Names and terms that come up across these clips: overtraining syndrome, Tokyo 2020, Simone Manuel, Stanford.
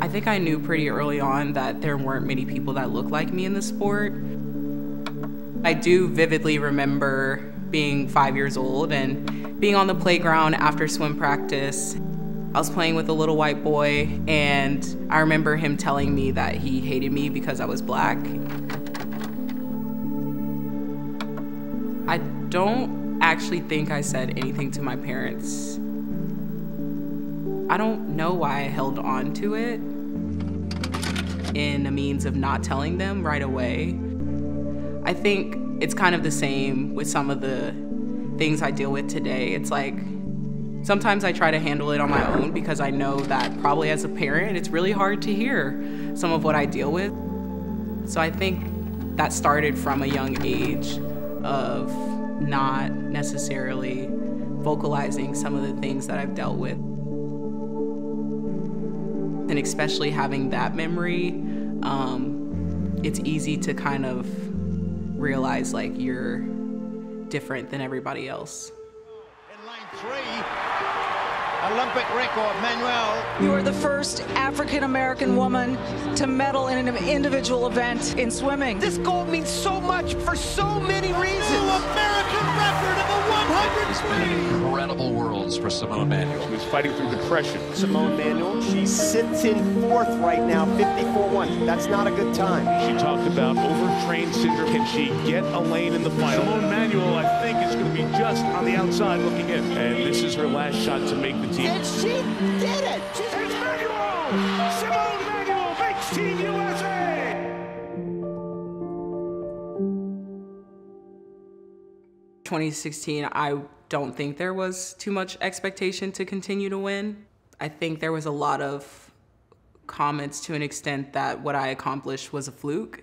I think I knew pretty early on that there weren't many people that looked like me in the sport. I do vividly remember being 5 years old and being on the playground after swim practice. I was playing with a little white boy, and I remember him telling me that he hated me because I was black. I don't actually think I said anything to my parents. I don't know why I held on to it in a means of not telling them right away. I think it's kind of the same with some of the things I deal with today. It's like, sometimes I try to handle it on my own because I know that probably as a parent, it's really hard to hear some of what I deal with. So I think that started from a young age of not necessarily vocalizing some of the things that I've dealt with. And especially having that memory, it's easy to kind of realize like you're different than everybody else. In line three. Olympic record, Manuel. You are the first African-American woman to medal in an individual event in swimming. This gold means so much for so many reasons. New American record of a 100 It's been incredible worlds for Simone Manuel. She was fighting through depression. Simone Manuel, she sits in fourth right now, 54-1. That's not a good time. She talked about overtrained syndrome. Can she get a lane in the final? Simone Manuel, I think, is going to be just on the outside looking in. And this is her last shot to make the and she did it! It's Manuel! Simone Manuel makes Team USA! In 2016, I don't think there was too much expectation to continue to win. I think there was a lot of comments to an extent that what I accomplished was a fluke.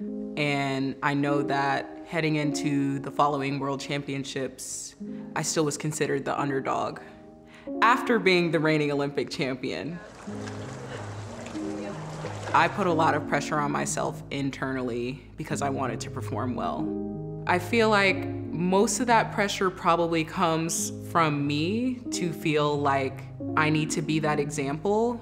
And I know that heading into the following World Championships, I still was considered the underdog. After being the reigning Olympic champion, I put a lot of pressure on myself internally because I wanted to perform well. I feel like most of that pressure probably comes from me to feel like I need to be that example.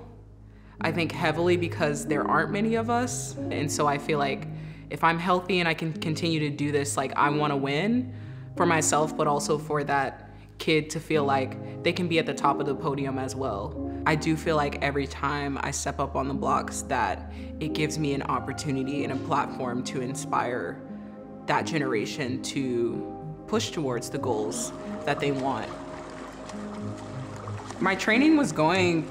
I think heavily because there aren't many of us. And so I feel like if I'm healthy and I can continue to do this, like I want to win for myself, but also for that kid to feel like they can be at the top of the podium as well. I do feel like every time I step up on the blocks that it gives me an opportunity and a platform to inspire that generation to push towards the goals that they want. My training was going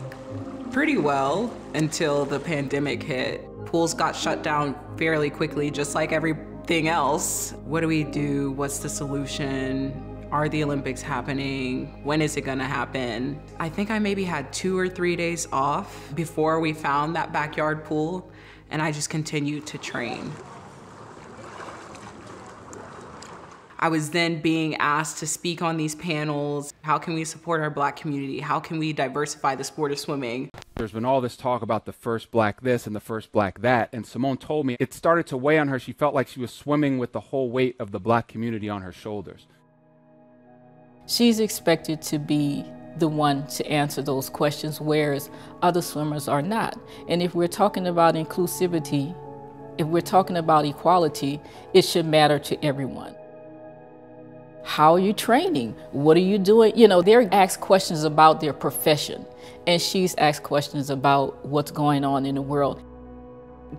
pretty well until the pandemic hit. Pools got shut down fairly quickly, just like everything else. What do we do? What's the solution? Are the Olympics happening? When is it gonna happen? I think I maybe had 2 or 3 days off before we found that backyard pool, and I just continued to train. I was then being asked to speak on these panels. How can we support our Black community? How can we diversify the sport of swimming? There's been all this talk about the first Black this and the first Black that, and Simone told me it started to weigh on her. She felt like she was swimming with the whole weight of the Black community on her shoulders. She's expected to be the one to answer those questions, whereas other swimmers are not. And if we're talking about inclusivity, if we're talking about equality, it should matter to everyone. How are you training? What are you doing? You know, they're asked questions about their profession, and she's asked questions about what's going on in the world.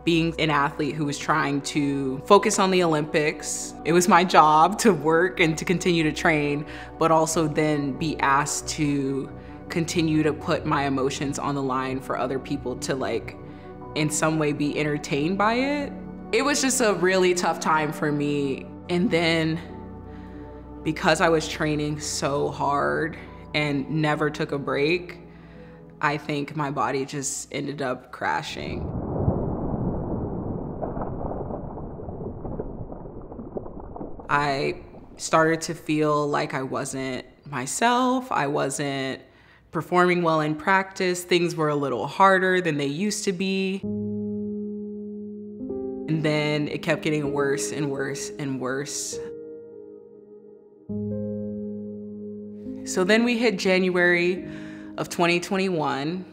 Being an athlete who was trying to focus on the Olympics, it was my job to work and to continue to train, but also then be asked to continue to put my emotions on the line for other people to like, in some way be entertained by it. It was just a really tough time for me. And then because I was training so hard and never took a break, I think my body just ended up crashing. I started to feel like I wasn't myself, I wasn't performing well in practice, things were a little harder than they used to be. And then it kept getting worse and worse and worse. So then we hit January of 2021,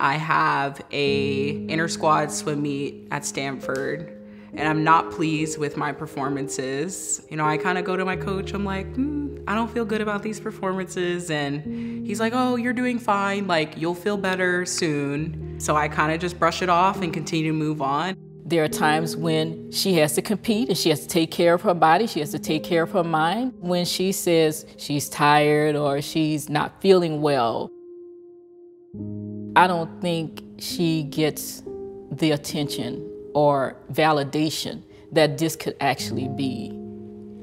I have a inter-squad swim meet at Stanford, and I'm not pleased with my performances. You know, I kind of go to my coach, I'm like, I don't feel good about these performances. And he's like, oh, you're doing fine. Like, you'll feel better soon. So I kind of just brush it off and continue to move on. There are times when she has to compete and she has to take care of her body, she has to take care of her mind. When she says she's tired or she's not feeling well, I don't think she gets the attention or validation that this could actually be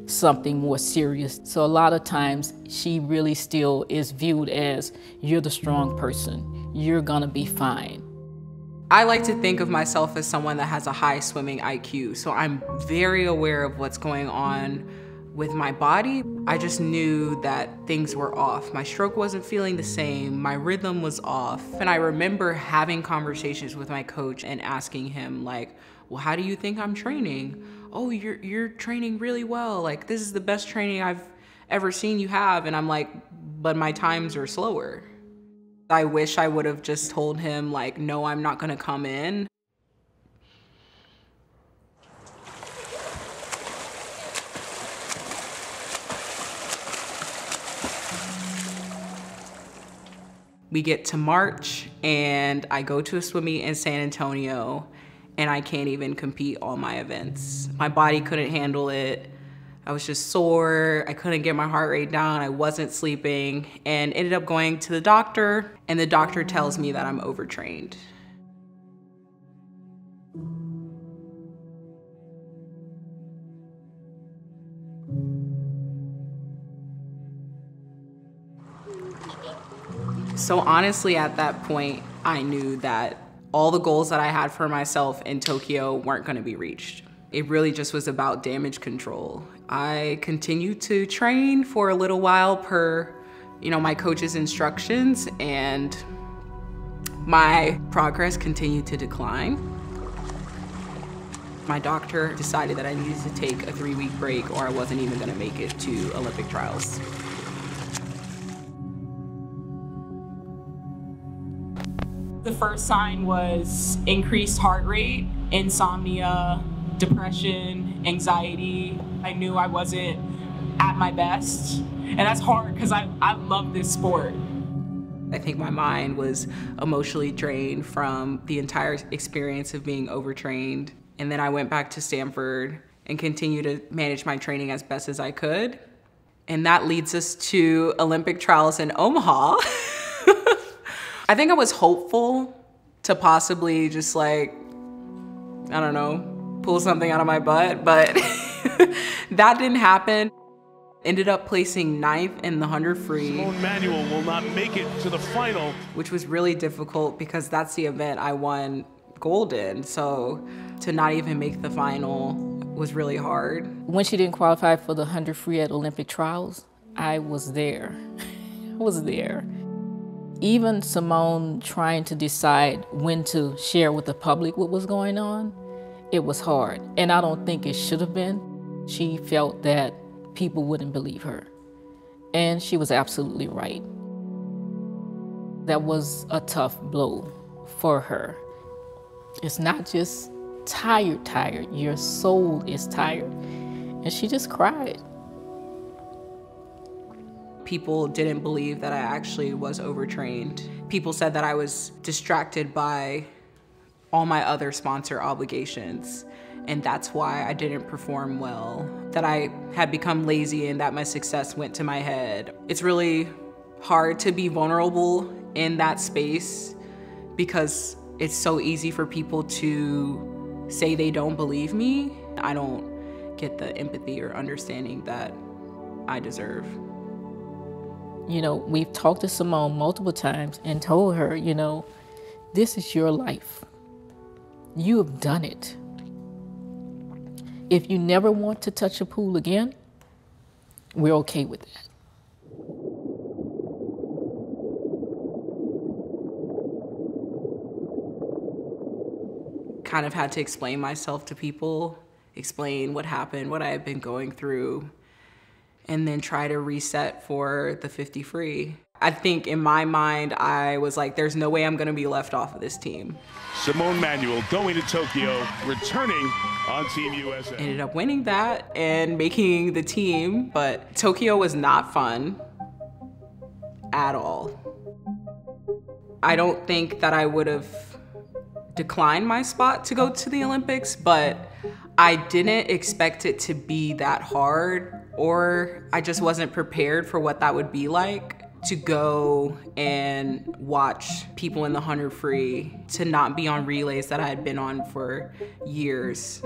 something more serious. So a lot of times she really still is viewed as, you're the strong person, you're gonna be fine. I like to think of myself as someone that has a high swimming IQ, so I'm very aware of what's going on with my body. I just knew that things were off. My stroke wasn't feeling the same, my rhythm was off. And I remember having conversations with my coach and asking him, like, well, how do you think I'm training? Oh, you're training really well. Like, this is the best training I've ever seen you have. And I'm like, but my times are slower. I wish I would have just told him, like, no, I'm not gonna come in. We get to March, and I go to a swim meet in San Antonio, and I can't even compete all my events. My body couldn't handle it. I was just sore, I couldn't get my heart rate down, I wasn't sleeping, and ended up going to the doctor, and the doctor tells me that I'm overtrained. So honestly, at that point, I knew that all the goals that I had for myself in Tokyo weren't gonna be reached. It really just was about damage control. I continued to train for a little while per, you know, my coach's instructions, and my progress continued to decline. My doctor decided that I needed to take a 3-week break or I wasn't even gonna make it to Olympic trials. The first sign was increased heart rate, insomnia, depression, anxiety. I knew I wasn't at my best. And that's hard because I love this sport. I think my mind was emotionally drained from the entire experience of being overtrained. And then I went back to Stanford and continued to manage my training as best as I could. And that leads us to Olympic trials in Omaha. I think I was hopeful to possibly just, like, I don't know, pull something out of my butt, but that didn't happen. Ended up placing 9th in the 100 free. Simone Manuel will not make it to the final. Which was really difficult because that's the event I won gold in. So to not even make the final was really hard. When she didn't qualify for the 100 free at Olympic trials, I was there. I was there. Even Simone trying to decide when to share with the public what was going on, it was hard. And I don't think it should have been. She felt that people wouldn't believe her. And she was absolutely right. That was a tough blow for her. It's not just tired. Your soul is tired. And she just cried. People didn't believe that I actually was overtrained. People said that I was distracted by all my other sponsor obligations, and that's why I didn't perform well, that I had become lazy and that my success went to my head. It's really hard to be vulnerable in that space because it's so easy for people to say they don't believe me. I don't get the empathy or understanding that I deserve. You know, we've talked to Simone multiple times and told her, you know, this is your life. You have done it. If you never want to touch a pool again, we're okay with that. Kind of had to explain myself to people, explain what happened, what I had been going through, and then try to reset for the 50 free. I think in my mind, I was like, there's no way I'm gonna be left off of this team. Simone Manuel going to Tokyo, returning on Team USA. Ended up winning that and making the team, but Tokyo was not fun at all. I don't think that I would have declined my spot to go to the Olympics, but I didn't expect it to be that hard, or I just wasn't prepared for what that would be like. To go and watch people in the 100 free, to not be on relays that I had been on for years.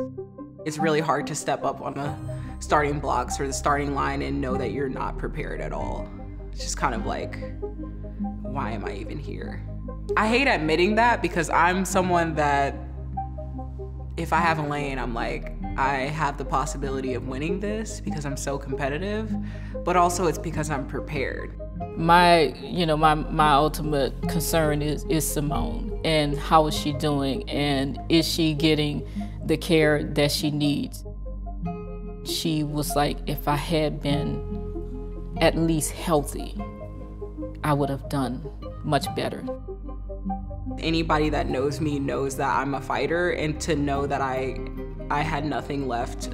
It's really hard to step up on the starting blocks or the starting line and know that you're not prepared at all. It's just kind of like, why am I even here? I hate admitting that because I'm someone that, if I have a lane, I'm like, I have the possibility of winning this because I'm so competitive, but also it's because I'm prepared. My ultimate concern is Simone, and how is she doing, and is she getting the care that she needs? She was like, if I had been at least healthy, I would have done much better. Anybody that knows me knows that I'm a fighter, and to know that I had nothing left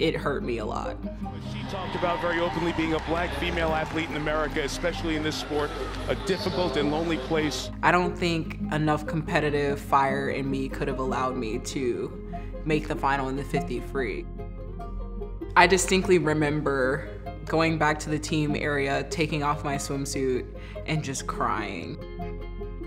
it hurt me a lot. She talked about very openly being a black female athlete in America, especially in this sport, a difficult and lonely place. I don't think enough competitive fire in me could have allowed me to make the final in the 50 free. I distinctly remember going back to the team area, taking off my swimsuit, and just crying.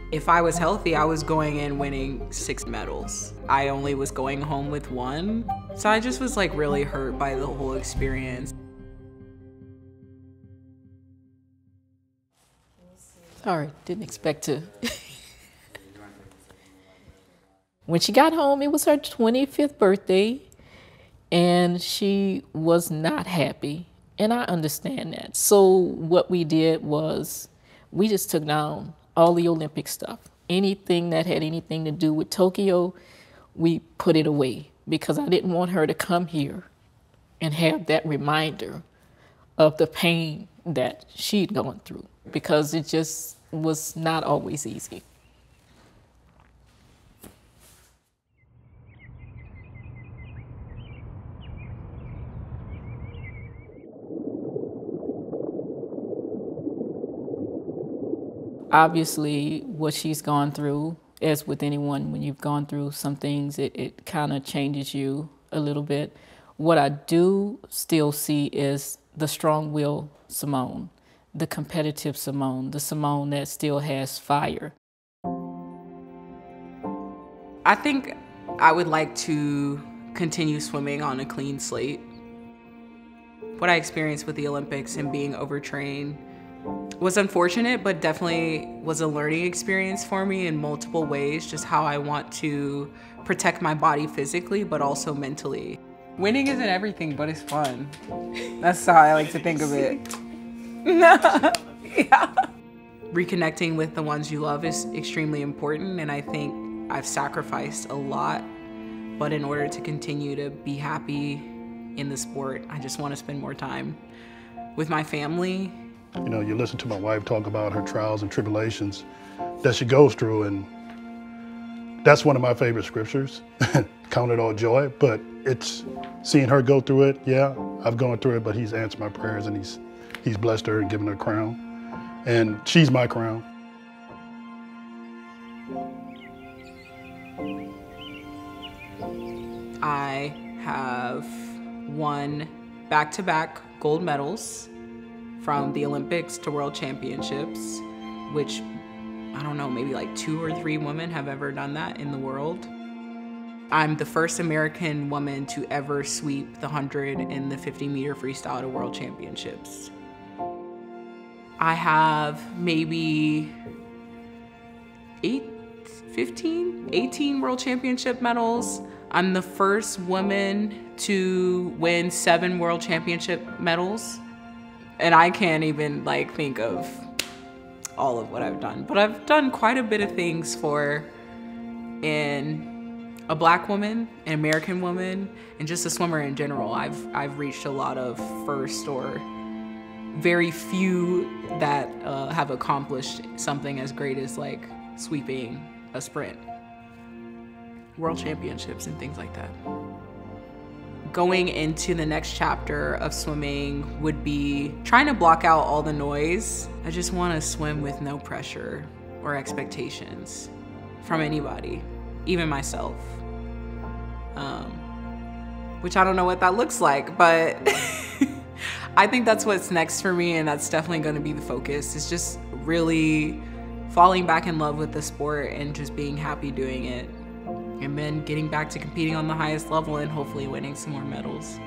If I was healthy, I was going in winning 6 medals. I only was going home with 1. So I just was like really hurt by the whole experience. Sorry, didn't expect to. When she got home, it was her 25th birthday, and she was not happy. And I understand that. So what we did was we just took down all the Olympic stuff. Anything that had anything to do with Tokyo, we put it away, because I didn't want her to come here and have that reminder of the pain that she'd gone through, because it just was not always easy. Obviously, what she's gone through, as with anyone, when you've gone through some things, it kind of changes you a little bit. What I do still see is the strong-willed Simone, the competitive Simone, the Simone that still has fire. I think I would like to continue swimming on a clean slate. What I experienced with the Olympics and being overtrained was unfortunate, but definitely was a learning experience for me in multiple ways, just how I want to protect my body physically, but also mentally. Winning isn't everything, but it's fun. That's how I like to think of it. Yeah. Reconnecting with the ones you love is extremely important, and I think I've sacrificed a lot, but in order to continue to be happy in the sport, I just want to spend more time with my family. You know, you listen to my wife talk about her trials and tribulations that she goes through, and that's one of my favorite scriptures, count it all joy, but it's seeing her go through it. Yeah, I've gone through it, but he's answered my prayers, and he's blessed her and given her a crown, and she's my crown. I have won back-to-back gold medals from the Olympics to World Championships, which, I don't know, maybe like 2 or 3 women have ever done that in the world. I'm the first American woman to ever sweep the 100 and the 50-meter freestyle to World Championships. I have maybe 18 World Championship medals. I'm the first woman to win 7 World Championship medals. And I can't even like think of all of what I've done, but I've done quite a bit of things for a black woman, an American woman, and just a swimmer in general. I've reached a lot of first or very few that have accomplished something as great as like sweeping a sprint, world championships and things like that. Going into the next chapter of swimming would be trying to block out all the noise. I just want to swim with no pressure or expectations from anybody, even myself. Which I don't know what that looks like, but I think that's what's next for me, and that's definitely going to be the focus. It's just really falling back in love with the sport and just being happy doing it. And then getting back to competing on the highest level and hopefully winning some more medals.